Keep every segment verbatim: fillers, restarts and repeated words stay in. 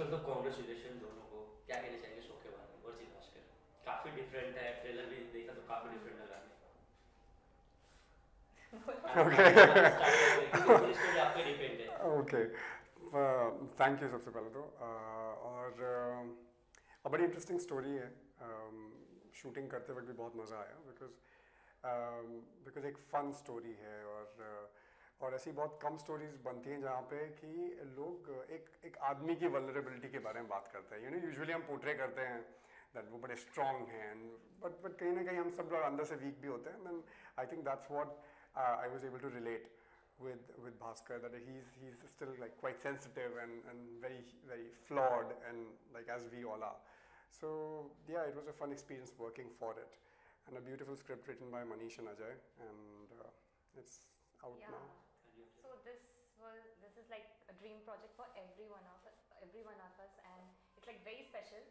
मतलब कॉन्ग्रेचुलेशन दोनों को, क्या कहना चाहिए शो के बारे में? वर्जिन भास्कर काफी डिफरेंट है, ट्रेलर भी देखा तो काफी डिफरेंट लग रहा है। ओके, थैंक यू सबसे पहले तो। और अब बड़ी इंटरेस्टिंग स्टोरी है, शूटिंग करते वक्त भी बहुत मज़ा आया, बिकॉज बिकॉज एक फ़न स्टोरी है। और और ऐसी बहुत कम स्टोरीज बनती हैं जहाँ पे कि लोग एक एक आदमी की वल्नरेबिलिटी के बारे में बात करते हैं। यू नो यूजुअली हम पोर्ट्रे करते हैं दैट वो बड़े स्ट्रॉन्ग हैं, बट बट कहीं ना कहीं हम सब लोग अंदर से वीक भी होते हैं। Then I think that's what I was able to relate with with Bhaskar, that he is he is still like quite sensitive and and very very flawed and like as we all are. So yeah it was a fun experience working for it and a beautiful script written by Manish and Ajay and it's out now. So this was this is like a dream project for every one of us, every one of us, and it's like very special.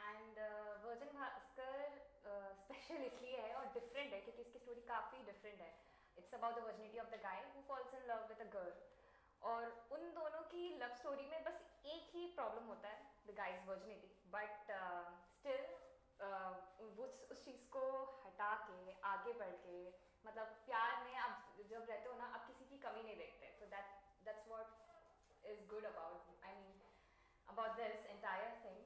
And uh, Virgin Bhasskar uh, special इसलिए है और different है क्योंकि इसकी story काफी different है. It's about the virginity of the guy who falls in love with a girl. और उन दोनों की love story में बस एक ही problem होता है, the guy's virginity. But uh, still uh, वो उस चीज को हटा के आगे बढ़ के, मतलब प्यार में आप जब रहते हो ना, आप किसी की कमी नहीं देखते। तो that that's what is good about, I mean about this entire thing।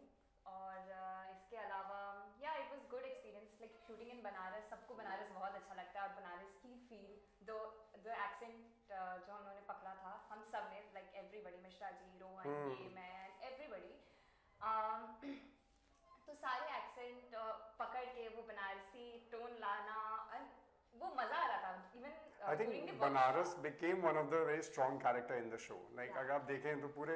और uh, इसके अलावा या it was good experience, like shooting in Banaras, सबको बनारस बहुत अच्छा लगता है और बनारस की फील दो दो एक्सेंट uh, जो उन्होंने पकड़ा था हम सब ने, like everybody, मिश्रा जी, रोहन जी, मैं, everybody, um, तो सारे एक्सेंट पकड़ के वो बनारसी टोन लाना, वो मजा आ रहा था। Even I think Banaras became one of the very strong character in the show. Like अगर आप देखें तो पूरे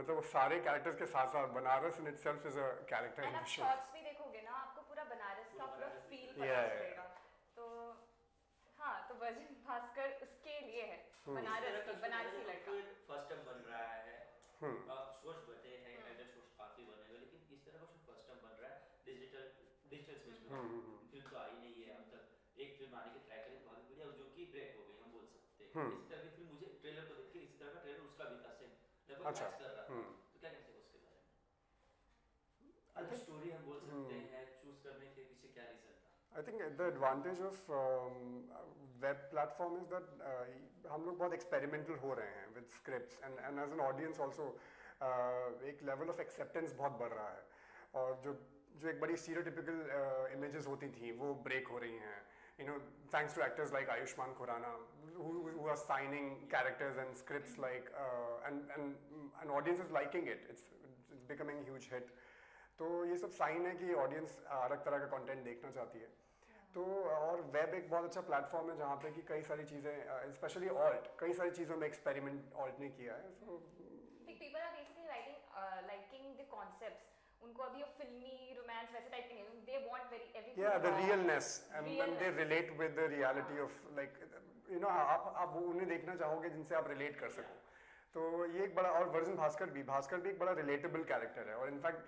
मतलब सारे कैरेक्टर्स के साथ साथ Banaras in itself is a character in the show. Shots भी देखोगे ना, आपको पूरा बनारस का पूरा फील पता चलेगा। तो हां, तो वर्जिन भास्कर उसके लिए है, बनारस की बनारसी लड़का फर्स्ट टाइम बन रहा है। आप सोच बते हैं एंड सोच काफी बनेगा, लेकिन इस तरह का डिजिटल डिजिटल स्पेस में फिल्म तो आई नहीं है अब तक। एक फिल्म आने के ट्रैक करें बहुत बढ़िया, जो कि ब्रेक हो गई हम बोल सकते हैं। इस तरह की फिल्म मुझे ट्रेलर को देख के, इस तरह का ट्रेलर उसका भी था सेम लगभग मैच कर रहा था। तो क्या कहते हैं उसके बारे में? आई थिंक स्टोरी हम बोल सकते हैं चूज करने के पीछे क्या रीजन था। I think the advantage of web platform is that हम लोग बहुत एक्सपेरिमेंटल हो रहे हैं with scripts and and as an audience also एक लेवल ऑफ एक्सेप्टेंस बहुत बढ़ रहा है। और जो जो एक बड़ी स्टीरियोटिपिकल इमेजेस होती थी वो ब्रेक हो रही हैं, you know, thanks to actors like Ayushmann Khurrana who are signing characters and scripts like and and audience is liking it, it's it's becoming huge hit. तो ये सब साइन है कि ऑडियंस अलग तरह का कंटेंट देखना चाहती है। तो और वेब एक बहुत अच्छा प्लेटफॉर्म है जहाँ पे कि कई सारी चीज़ें, स्पेशली ऑल्ट, कई सारी चीज़ों में एक्सपेरिमेंट ऑल्ट ने किया है। So people are basically liking liking the concepts. उनको अभी ये फिल्मी रोमांस वैसे टाइप के नहीं, they want very everything, yeah the realness and when they relate with the reality of like, you know, आप आप उन्हें देखना चाहोगे जिनसे आप रिलेट कर सको। तो ये एक बड़ा, और वर्जिन भास्कर भी भास्कर भी एक बड़ा रिलेटेबल कैरेक्टर है। और इनफैक्ट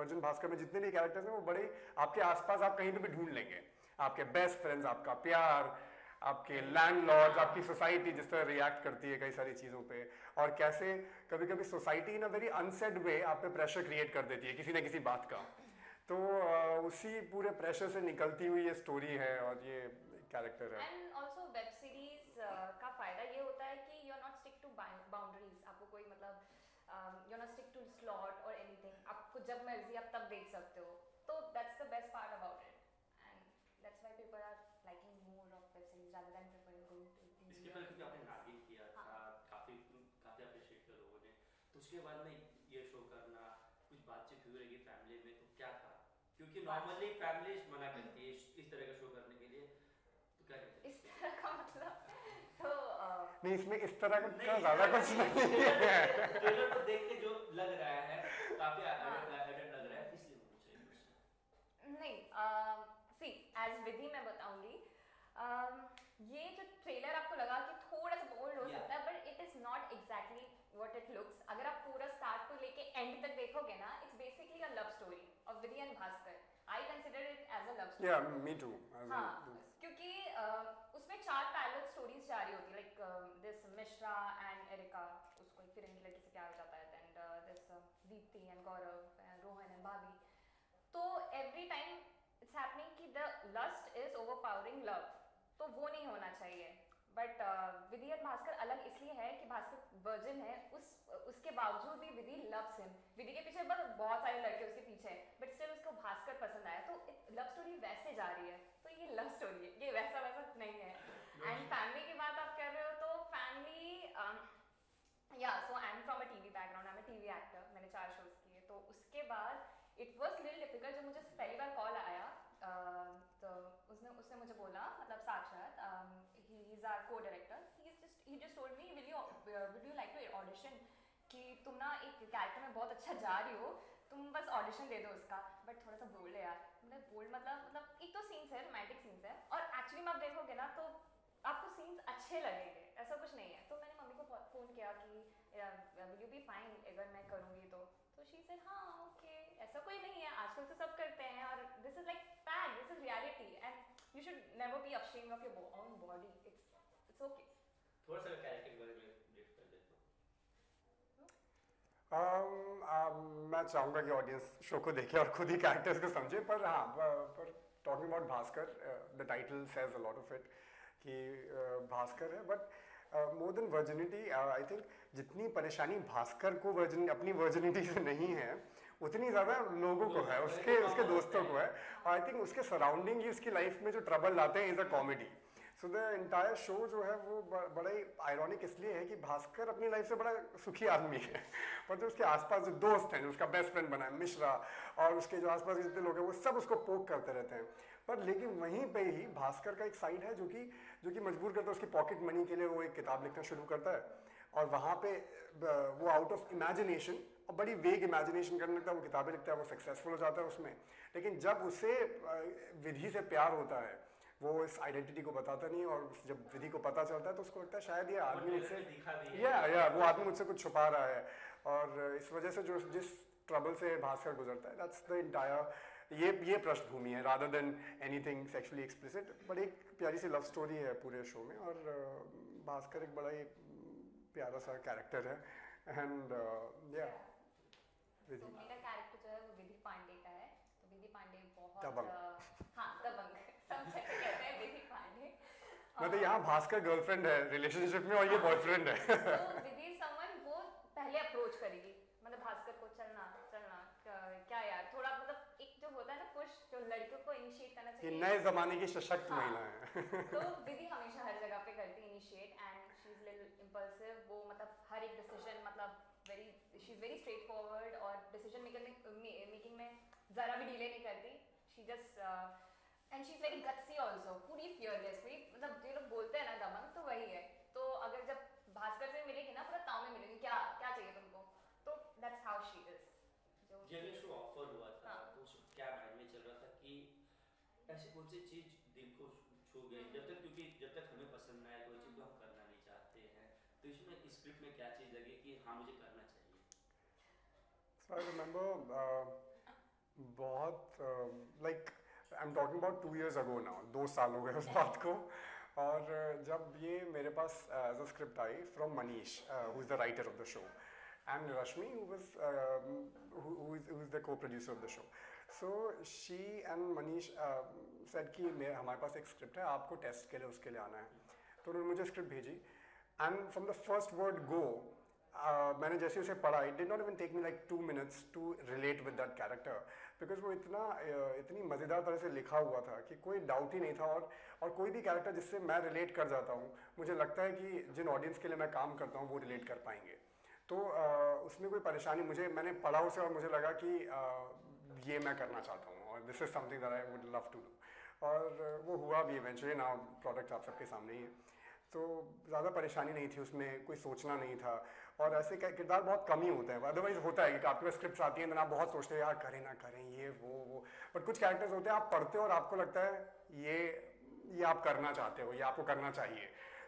वर्जिन भास्कर में जितने भी कैरेक्टर्स हैं वो बड़े आपके आसपास, आप कहीं पे भी ढूंढ लेंगे, आपके बेस्ट फ्रेंड्स, आपका प्यार, आपके लैंडलॉर्ड्स, आपकी सोसाइटी जिस तरह रिएक्ट करती है कई सारी चीज़ों पे, और कैसे कभी कभी society in a very unsaid way आप पे प्रेशर क्रिएट कर देती है किसी ना किसी बात का। तो उसी पूरे प्रेशर से निकलती हुई ये स्टोरी है और ये कैरेक्टर है। एंड आल्सो वेब सीरीज का फायदा ये होता है कि you are not stick to boundaries, आपको कोई मतलब you are not stick to slot और एनीथिंग, आपको जब मर्जी आप तब देख सकते हो। तो that's the best part about it. That's why people are liking more of web series rather than preferring going to T V. इसके बाद क्योंकि आपने नागिन किया था, काफी काफी अप्रिशिएट किया लोगों ने। तो उसके बाद में ये शो करना, कुछ बातचीत हुई रहेगी फैमिली में, तो क्या था? क्योंकि नॉर्मली फैमिलीज मना करती है इस तरह का शो करने के लिए। तो क्या कहते हैं इस तरह का मतलब? तो नहीं, इसमें इस तरह का ज़्यादा कुछ नहीं है। ट्रेलर को देख के जो लग रहा है काफी एडिट लग रहा है, इसलिए मुझे नहीं। सी एज विधि मैं बताऊंगी, ये जो ट्रेलर आपको लगा कि थोड़ा सा बोल्ड हो सकता है, but it is not exactly what it looks. अगर आप पूरा स्टार्ट को लेके एंड तक देखोगे ना, it's basically a love story of Vidhi and Bhaskar. I consider it as a love story. Yeah me to. हां, क्योंकि उसमें चार पैरेलल स्टोरीज जा रही होती है, like this Mishra and Erica, उसको फिर इनकी लड़की से क्या हो जाता है, and this Deepthi and Gaurav and Rohan and Bhabi. So every time it's happening ki the lust is overpowering love. So वो नहीं होना चाहिए. But uh, Vidhi and Bhaskar अलग इसलिए है कि भास्कर वर्जिन है, उस उसके बावजूद भी विधि लव्स हिम. विधि के पीछे बस बहुत सारे लड़के उसके पीछे हैं, बट स्टिल उसको भास्कर पसंद आया. तो लव स्टोरी वैसे जा रही है, तो ये लव स्टोरी है, ये वैसा वैसा नहीं है. एंड फैमिली की बात आप कर रहे हो तो family, yeah so I am from a TV background, I am a TV actor, मैंने चार शोज किए. तो उसके बाद इट वॉज रियल डिफिकल्ट. जब मुझे पहली बार कॉल आया तो उसने उसने मुझे बोला, मतलब Sakshat, he is our co director, he is just he just told me, will you will you like to audition, कि तुम ना एक कैरेक्टर में बहुत अच्छा जा रही हो, तुम बस ऑडिशन दे दो उसका. बट थोड़ा सा बोल्ड है यार, मतलब बोल्ड मतलब मतलब एक तो सीन्स है, रोमांटिक सीन्स है, और एक्चुअली में आप देखोगे ना तो आपको सीन्स अच्छे लगेंगे, ऐसा कुछ नहीं है. तो मैंने मम्मी को फ़ोन किया कि विल यू बी फाइन अगर मैं करूँगी तो तो शी सेड हाँ ओके, ऐसा कोई नहीं है, आजकल तो सब करते हैं, और this is like fact, this is reality, and you should never be ashamed of your own body, it's it's okay. थोड़ा सा कैरेक्टर के बारे में ब्रीफ कर देता हूँ. मैं चाहूँगा कि ऑडियंस शो को देखे और खुद ही कैरेक्टर्स को समझे, पर हाँ, पर talking about Bhaskar, the title says a lot of it कि भास्कर है. But more than virginity, I think जितनी परेशानी भास्कर को वर्जिन अपनी वर्जिनिटी से नहीं है, उतनी ज़्यादा लोगों को है, उसके उसके दोस्तों को है. आई थिंक उसके सराउंडिंग ही उसकी लाइफ में जो ट्रबल लाते हैं is a comedy. So the entire show जो है वो बड़ा ही आयरॉनिक इसलिए है कि भास्कर अपनी लाइफ से बड़ा सुखी आदमी है, पर जो उसके आसपास जो दोस्त हैं, जो उसका बेस्ट फ्रेंड बना है मिश्रा, और उसके जो आसपास के जितने लोग हैं वो सब उसको पोक करते रहते हैं. पर लेकिन वहीं पे ही भास्कर का एक साइड है जो कि जो कि मजबूर करता है, उसकी पॉकेट मनी के लिए वो एक किताब लिखना शुरू करता है, और वहाँ पे वो आउट ऑफ इमेजिनेशन और बड़ी वेग इमेजिनेशन करने लगता है, वो किताबें लिखता है, वो सक्सेसफुल हो जाता है उसमें. लेकिन जब उसे विधि से प्यार होता है, वो इस आइडेंटिटी को बताता नहीं, और जब विधि को पता चलता है तो उसको लगता है शायद ये आदमी मुझसे या या वो आदमी मुझसे कुछ छुपा रहा है, और इस वजह से जो जिस ट्रबल से भास्कर गुजरता है, दैट्स द इंटायर ये ये पृष्ठभूमि है, rather than anything sexually explicit. But एक प्यारी सी लव स्टोरी है पूरे शो में, और भास्कर एक बड़ा ही प्यारा सा कैरेक्टर है. एंड या विधि मेरा कैरेक्टर जो है वो विधि पांडे का है. तो विधि पांडे बहुत दबंग, हाँ दबंग सब कहते हैं विधि पांडे. मतलब यहाँ भास्कर गर्लफ्रेंड है रिलेशनशिप में और ये बॉयफ्रेंड है. तो विधि समवन वो पहले अप्रोच करेगी, मतलब भास्कर को चलना चलना क्या यार, थोड़ा मतलब एक जो होता है ना कुछ जो लड़कियों को इनिशिएट करना चाहिए, ये नए जमाने की सशक्त महिला है. तो विधि हमेशा हर जगह पे करती है initiate, and she is little impulsive. वो मतलब हर एक डिसीजन मतलब very she is very straight forward, और डिसीजन मेकिंग में ज़रा भी डिले नहीं करती. She just and she is very gutsy also, पूरी फियरलेस, पूरी मतलब जो लोग बोलते हैं ना दमन, तो वही है. तो अगर जब भास्कर से मिलेगी ना पूरा ताव में मिलेगी, क्या क्या चाहिए तुमको, तो दैट्स हाउ शी इज. जब शो ऑफर हुआ था तो क्या माइंड में चल रहा था कि ऐसी कौन सी चीज़ दिल को छू गई, जब तक क्योंकि जब तक हमें पसंद ना आए कोई चीज़ तो हम करना नहीं चाहते हैं, तो इसमें स्क्रिप्ट में क्या चीज़ लगी कि हाँ मुझे करना चाहिए. आई रिमेंबर बहुत like I am talking about two years ago now, दो साल हो गए उस बात को. और जब ये मेरे पास as a script I from Manish, who is the writer of the show, and Rashmi who was who is the co producer of the show. So she and Manish said कि मेरे हमारे पास एक स्क्रिप्ट है, आपको टेस्ट के लिए उसके लिए आना है. तो उन्होंने मुझे स्क्रिप्ट भेजी, and from the first word go Uh, मैंने जैसे उसे पढ़ा, it did not even take me like two minutes to relate with that character, because वो इतना uh, इतनी मज़ेदार तरह से लिखा हुआ था कि कोई डाउट ही नहीं था. और और कोई भी कैरेक्टर जिससे मैं रिलेट कर जाता हूँ, मुझे लगता है कि जिन ऑडियंस के लिए मैं काम करता हूँ वो रिलेट कर पाएंगे. तो uh, उसमें कोई परेशानी मुझे मैंने पढ़ा उसे, और मुझे लगा कि uh, ये मैं करना चाहता हूँ, और this is something that I would love to do, और वो हुआ भी इवेंचुअली. नाउ प्रोडक्ट आप सबके सामने ही है, तो ज़्यादा परेशानी नहीं थी, उसमें कोई सोचना नहीं था. और ऐसे किरदार बहुत कम ही होते हैं, अदरवाइज़ होता है कि आपके पास स्क्रिप्ट आती हैं तो आप बहुत सोचते हैं यार करें ना करें ये वो वो बट कुछ कैरेक्टर्स होते हैं आप पढ़ते हो और आपको लगता है ये ये आप करना चाहते हो, ये आपको करना चाहिए.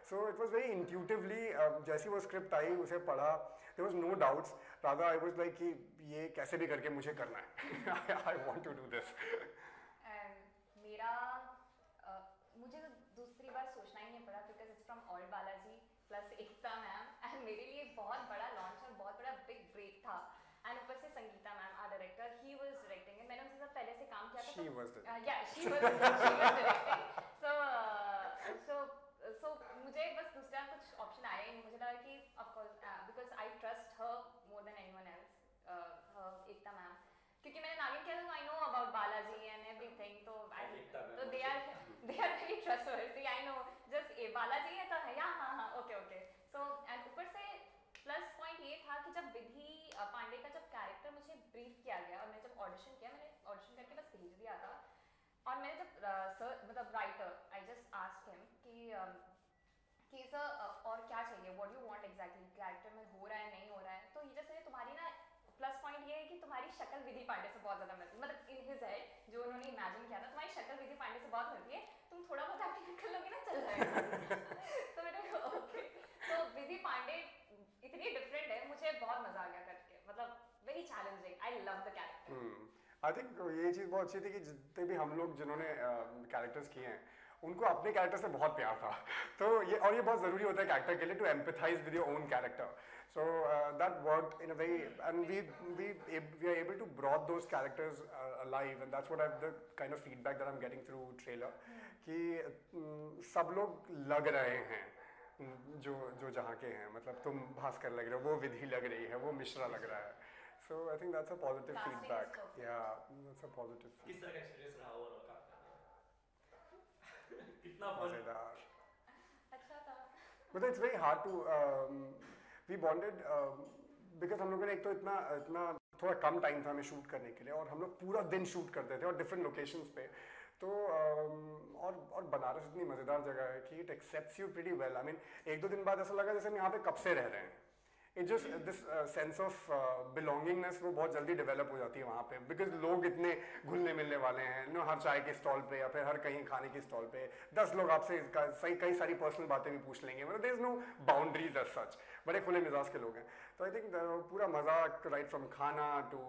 So it was very intuitively, जैसी वो स्क्रिप्ट आई उसे पढ़ा, there was no doubts, rather I was like कि ये कैसे भी करके मुझे करना है, I want to do this. And मेरा uh, मुझे तो दूसरी बार सोचना ही नहीं पड़ा, because it's from alt Balaji plus Ekta ma'am, and मेरे लिए बहुत बड़ा लॉन्च और बहुत बड़ा बिग ब्रेक था. एंड ऊपर से Sangeeta She was the. Uh, yeah, she was. She was directing. So uh, so uh, so मुझे बस दूसरा कुछ option आया ही नहीं मुझे लगा कि of course uh, because I trust her more than anyone else uh, her Ekta ma'am क्योंकि मैंने नागिन किया तो I know about Balaji and everything तो तो they are they are very trustworthy I know just ये Balaji है तो हाँ हाँ हाँ okay okay so and ऊपर से प्लस पॉइंट ये था कि जब विधि पांडे का जब कैरेक्टर मुझे ब्रीफ किया गया और मैंने जब ऑडिशन किया मैंने ऑडिशन करके बस भेज दिया था और मैंने जब सर मतलब writer I just asked him कि कि सर और क्या चाहिए what you want exactly character में हो रहा है नहीं हो रहा है तो ये जैसे तुम्हारी ना प्लस पॉइंट ये है कि तुम्हारी शक्ल विधि पांडे से बहुत ज़्यादा मिलती है मतलब इन हिज हेड जो उन्होंने इमेजिन किया था तुम्हारी शक्ल विधि पांडे से बहुत मिलती है तुम थोड़ा बहुत एक्टिंग कर लोगे ना चल जाएगा तो मैंने ओके तो विधि पांडे इतनी different है मुझे बहुत मजा आ गया करके मतलब very challenging I love the character hmm I think ये चीज़ बहुत अच्छी थी कि जितने भी हम लोग जिन्होंने characters किए हैं उनको अपने character से बहुत प्यार था तो ये और ये बहुत ज़रूरी होता है character के लिए to empathize with your own character so that worked in a way and we we we are able to brought those characters alive and that's what I've the kind of feedback that I'm getting through trailer कि सब लोग लग रहे हैं जो जो जहाँ के हैं मतलब तुम भास्कर लग रहे हो वो विधि लग रही है वो मिश्रा लग रहा है so I think that's a positive feedback yeah that's a positive feedback किस तरह का एक्सपीरियंस रहा वो लोग का कितना मजेदार अच्छा था मतलब it's very hard to um, we bonded um, because हम लोगों ने एक तो इतना इतना थोड़ा कम टाइम था हमें शूट करने के लिए और हम लोग पूरा दिन शूट करते थे और डिफरेंट लोकेशंस पे तो और और बनारस इतनी मज़ेदार जगह है कि it accepts you pretty well I mean एक दो दिन बाद ऐसा लगा जैसे हम यहाँ पे कब से रह रहे हैं it just this sense of belongingness वो बहुत जल्दी develop हो जाती है वहाँ पे because लोग इतने घुलने मिलने वाले हैं नो हर चाय के स्टॉल पे या फिर हर कहीं खाने के स्टॉल पे दस लोग आपसे सही कई सारी पर्सनल बातें भी पूछ लेंगे मतलब there is no boundaries as such बड़े खुले मिजाज के लोग हैं तो I think पूरा मज़ा right from खाना to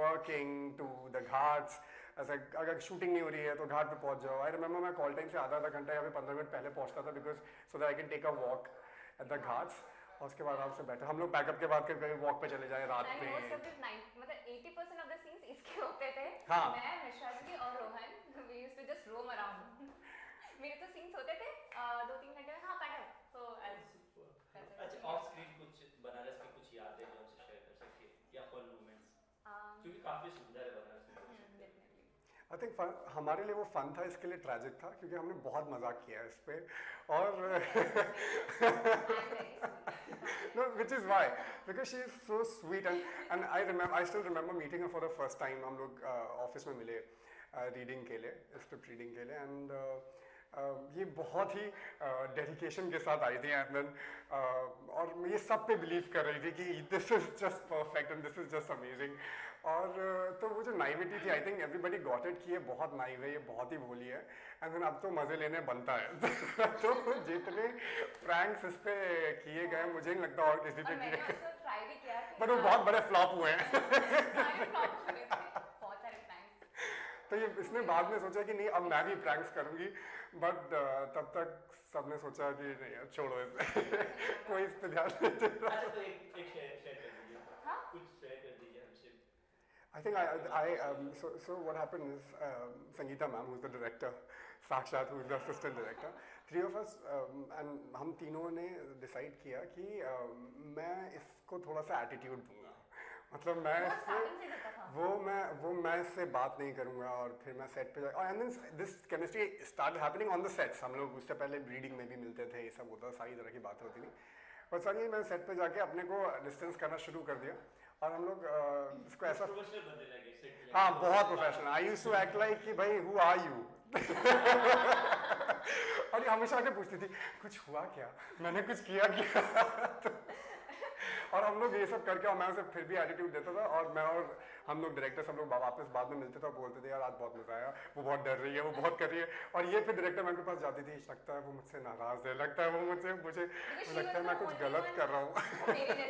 working to the Ghats ऐसा अगर शूटिंग नहीं हो रही है तो घाट पे पहुंच जाओ आई रिमेंबर मैं कॉल टाइम से आधा आधा घंटा या फिर पंद्रह मिनट पहले पहुंचता था because so that I can take a walk at the ghats और उसके बाद आराम से बैठे हम लोग पैकअप के बाद के कहीं वॉक पे चले जाए रात में मतलब eighty percent of the scenes इसके होते थे मैं मिश्राजी और Rohan we used to just roam around मेरे तो सीन्स होते थे दो तीन घंटे में हां पैकअप सो अच्छा ऑफ स्क्रीन कुछ बनारस की कुछ यादें जो हमसे शेयर कर सकते हैं या फन मोमेंट्स क्योंकि काफी सुंदर है बनारस I think fun, हमारे लिए वो फन था इसके लिए ट्रैजिक था क्योंकि हमने बहुत मजाक किया है इस पे और no which is why because she is so sweet and and I remember I still remember meeting her for the first time हम लोग ऑफिस uh, में मिले रीडिंग uh, के लिए स्क्रिप्ट रीडिंग के लिए and uh, uh, ये बहुत ही डेडिकेशन uh, के साथ आई थी एंड देन uh, और ये सब पे बिलीव कर रही थी कि this is just perfect and this is just amazing और तो वो जो नाइविटी थी I think everybody got it कि ये बहुत नाइव है ये बहुत ही भोली है एंड देन अब तो मज़े लेने बनता है तो जितने प्रैंक्स इस पे किए गए मुझे नहीं लगता और किसी पे किए गए बट वो बहुत बड़े फ्लॉप हुए हैं तो ये इसने बाद में सोचा कि नहीं अब मैं भी प्रैंक्स करूँगी बट तब तक सबने सोचा कि नहीं छोड़ो इसे कोई इस पर ध्यान नहीं I think I, I, I um, so, so what happened is um, Sangeeta ma'am, who's the director, Sakshat, who's the assistant director, three of us um, and हम तीनों ने decide किया कि um, मैं इसको थोड़ा सा attitude दूँगा मतलब मैं इससे वो मैं वो मैं इससे बात नहीं करूँगा और फिर मैं set पे जाऊँ and then this chemistry started happening on the sets हम लोग उससे पहले reading में भी मिलते थे ये सब होता सारी तरह की बात होती थी पर संगी मैं set पे जाके अपने को distance करना शुरू कर दिया और हम लोग इसको ऐसा हाँ बहुत professional I used to act like कि भाई हु आर यू और ये हमेशा आके पूछती थी कुछ हुआ क्या मैंने कुछ किया क्या और हम लोग ये सब करके और मैं उसे फिर भी एटीट्यूड देता था और मैं और हम लोग डायरेक्टर सब लोग वापस बाद में मिलते थे और बोलते थे यार आज बहुत मजा आया वो बहुत डर रही है वो बहुत कर रही है और ये फिर डायरेक्टर मैं के पास जाती थी लगता है वो मुझसे नाराज है लगता है वो मुझसे मुझे लगता है मैं कुछ गलत कर रहा हूँ और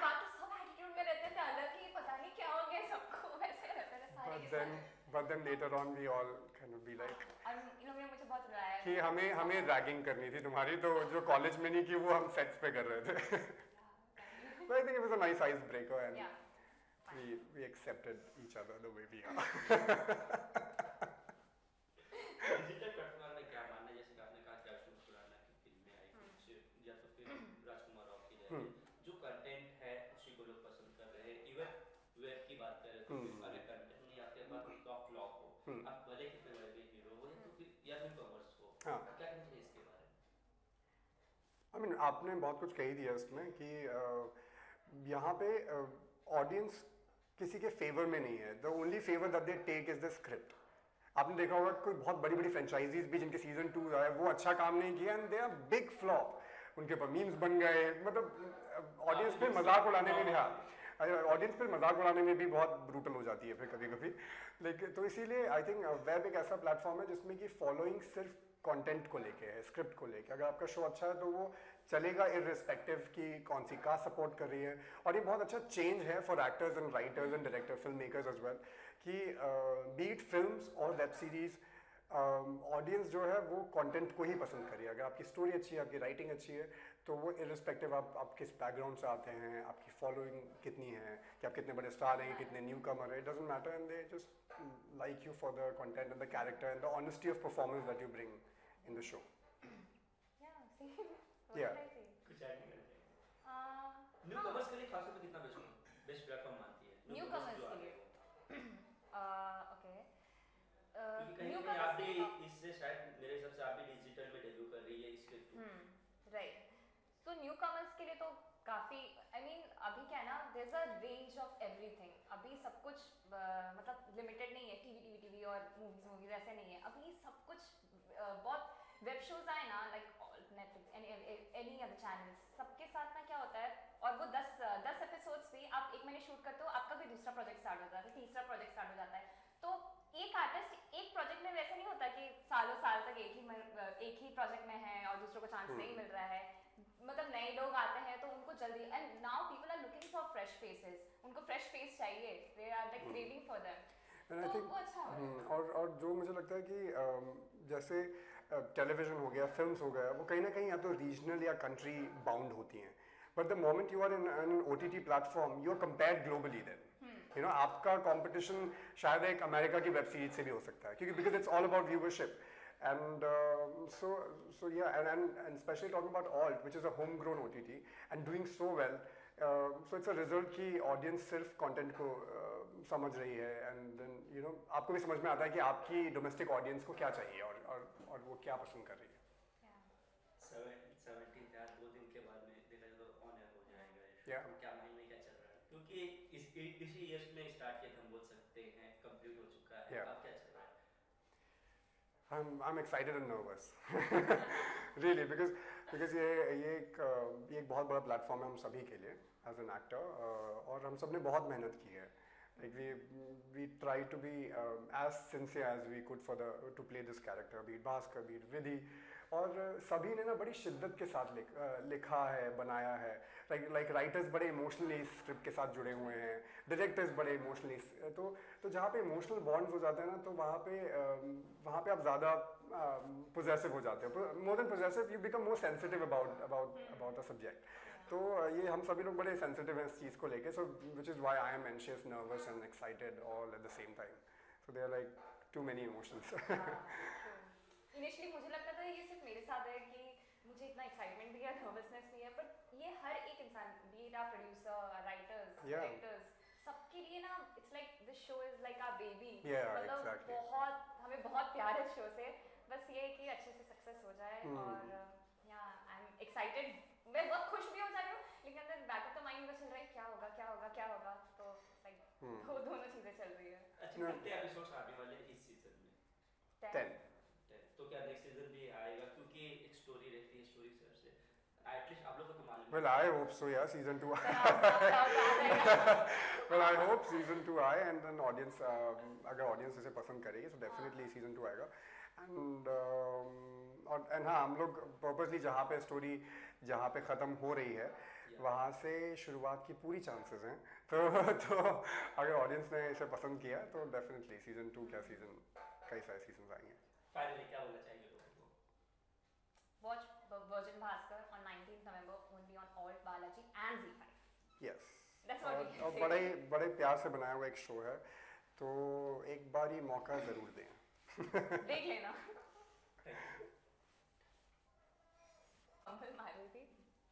बाकी सब एटीट्यूड में रहते थे हालांकि पता नहीं क्या हो गया सबको वैसे रहते थे सारे but then but then later on we all kind of be like इन्होंने मुझे बहुत रुलाया कि हमें हमें रैगिंग करनी थी तुम्हारी तो जो कॉलेज में नहीं की वो हम सेट्स पे कर रहे थे but I think it was a nice ice breaker and we we accepted each other the way we are. जो कंटेंट है उसी को लोग पसंद कर रहे हैं. इवन वेब की बात करें तो अगर कंटेंट नहीं आपके पास टॉप ब्लॉग हो, आप भले ही फिल्म में हीरो हो या फिर या फिर कॉमर्स हो, क्या कहना चाहिए इसके बारे में? I mean, आपने बहुत कुछ कही दिया इसमें कि यहाँ पे ऑडियंस किसी के फेवर में नहीं है. The only favor that they take is the script. आपने देखा होगा कोई बहुत बड़ी-बड़ी फ्रेंचाइजीज भी जिनके सीजन टू आए वो अच्छा काम नहीं किया and they are big flop. उनके पर मीम्स बन गए, मतलब ऑडियंस पे मजाक उड़ाने में भी हाँ ऑडियंस पे मजाक उड़ाने में भी बहुत ब्रूटल हो जाती है फिर कभी कभी. लेकिन तो इसीलिए आई थिंक वेब एक ऐसा प्लेटफॉर्म है जिसमें कि फॉलोइंग सिर्फ कंटेंट को लेके है, स्क्रिप्ट को लेके. अगर आपका शो अच्छा है तो वो चलेगा इररिस्पेक्टिव की कौन सी कास्ट सपोर्ट कर रही है. और ये बहुत अच्छा चेंज है for actors and writers and director film makers as well कि बीट फिल्म्स और वेब सीरीज ऑडियंस जो है वो कंटेंट को ही पसंद करिए. अगर आपकी स्टोरी अच्छी है, आपकी राइटिंग अच्छी है तो वो इररिस्पेक्टिव आप आप किस बैकग्राउंड से आते हैं, आपकी फॉलोइंग कितनी है, कि आप कितने बड़े स्टार हैं, कितने न्यू कमर हैं, it doesn't matter and they just like you for the content and the character and the honesty of performance that you bring in the show. या कुछ ऐड करते न्यू कमर्स के लिए खास तौर पे कितना बेस्ट प्लेटफॉर्म मानती है न्यू कमर्स के लिए? ओके, क्योंकि कहीं आप भी इससे शायद मेरे हिसाब से आप भी डिजिटल में डेब्यू कर रही है इसके थ्रू, राइट? तो न्यू कमर्स के लिए तो काफी आई मीन अभी क्या है ना, there is a range of everything. अभी सब कुछ मतलब लिमिटेड नहीं है, टीवी टीवी टीवी और मूवीज मूवीज ऐसे नहीं है. अभी सब कुछ बहुत वेब शोज आए ना, like Netflix any other channels, सबके साथ ना क्या होता है और वो दस दस एपिसोड्स भी आप एक महीने शूट करते हो, आपका भी दूसरा प्रोजेक्ट स्टार्ट हो जाता है, तीसरा प्रोजेक्ट स्टार्ट हो जाता है. तो एक आर्टिस्ट एक प्रोजेक्ट में वैसे नहीं होता कि सालों साल तक एक ही एक ही प्रोजेक्ट में है और दूसरों को चांस नहीं मिल रहा है. मतलब नए लोग आते हैं तो उनको जल्दी and now people are looking for fresh faces, उनको फ्रेश फेस चाहिए, they are like craving for them. तो वो अच्छा है. और और जो मुझे लगता है कि जैसे टेलीविजन हो गया, फिल्म्स हो गया, वो कहीं ना कहीं या तो रीजनल या कंट्री बाउंड होती हैं. But the moment you are in an O T T platform, you are compared globally then. Hmm. You know, आपका competition शायद एक अमेरिका की वेब सीरीज से भी हो सकता है क्योंकि because it's all about viewership. And uh, so so yeah, and, and and especially talking about Alt, which is a homegrown O T T and doing so well. Uh, so it's a result कि audience सिर्फ content को uh, समझ रही है and then you know आपको भी समझ में आता है कि आपकी domestic audience को क्या चाहिए और और और वो क्या पसंद कर रही है. सेवेंटीन यार दो दिन के बाद में देखा जाए तो ऑन एयर हो जाएगा ये शो. क्या महीने क्या चल रहा है क्योंकि इस इसी ईयर में स्टार्ट किया हम बोल सकते हैं कंप्लीट हो चुका है. अब क्या चल रहा है? I'm I'm excited and nervous really because because ये ये एक ये एक बहुत बड़ा प्लेटफॉर्म है हम सभी के लिए as an actor और हम सब ने बहुत मेहनत की है. Like we we try to be um, as sincere as we could for the to play this character, be it Bhaskar, be it Vidhi, और सभी ने ना बड़ी शिद्दत के साथ लिख, लिखा है, बनाया है. लाइक लाइक राइटर्स बड़े इमोशनली स्क्रिप्ट के साथ जुड़े हुए हैं, डायरेक्टर्स बड़े इमोशनली. तो तो जहाँ पे इमोशनल बॉन्ड हो जाता है ना तो वहाँ पे वहाँ पे आप ज़्यादा पोजेसिव हो जाते हो. More than possessive you become more sensitive about about about the subject. तो ये हम सभी लोग बड़े सेंसिटिव हैं इस चीज़ को लेके. So which is why I am anxious, nervous and excited all at the same time. So they are like too many emotions. Initially मुझे लगता था ये सिर्फ मेरे साथ है कि मुझे इतना एक्साइटमेंट भी है, नर्वसनेस भी है, बट ये हर एक इंसान भी ना प्रोड्यूसर, राइटर्स, डायरेक्टर्स, सबके लिए ना it's like this show is like our baby. मतलब बहुत हमें बहुत प्यार है इस शो से. बस ये है कि अच्छे से सक्सेस हो जाए और या आई एम एक्साइटेड. मैं बहुत खुश भी हो जा रही हूँ लेकिन अंदर बैक ऑफ द माइंड में चल रहा है क्या होगा क्या होगा क्या होगा. तो लाइक वो दोनों चीजें चल रही है. अच्छा, कितने एपिसोड्स आने वाले हैं इस सीजन में? टेन. तो क्या नेक्स्ट सीजन भी आएगा क्योंकि एक स्टोरी रहती है, स्टोरी हिसाब से एटलीस्ट आप लोग को तो मालूम है. वेल आई होप सो यार season two well I hope season two आए एंड देन ऑडियंस अगर ऑडियंस इसे पसंद करेगी तो डेफिनेटली सीजन टू आएगा. एंड और एंड हाँ हम लोग पर्पसली जहाँ पे स्टोरी जहाँ पे ख़त्म हो रही है वहाँ से शुरुआत की पूरी चांसेस हैं. तो तो अगर ऑडियंस ने इसे पसंद किया तो डेफिनेटली सीजन टू क्या सीजन कई सारे सीजन आएंगे. फाइनली क्या बोलना चाहिए लोगों को? Watch Virgin Bhasskar on nineteenth November only on Alt, Balaji and Z five. Yes. और, और बड़े बड़े प्यार से बनाया हुआ एक शो है, तो एक बार ये मौका जरूर दें, देख लेना।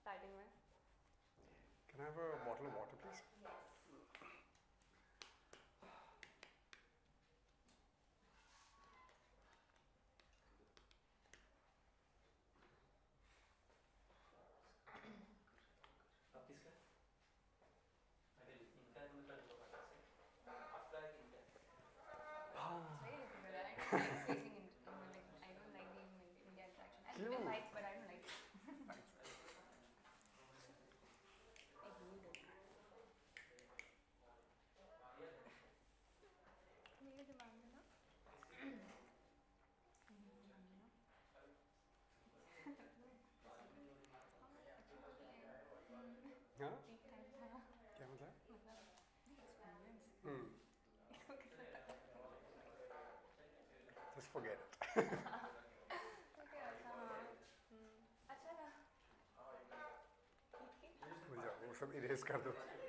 starting में Can I have a bottle of water, please? Forget it. Okay, अच्छा ना.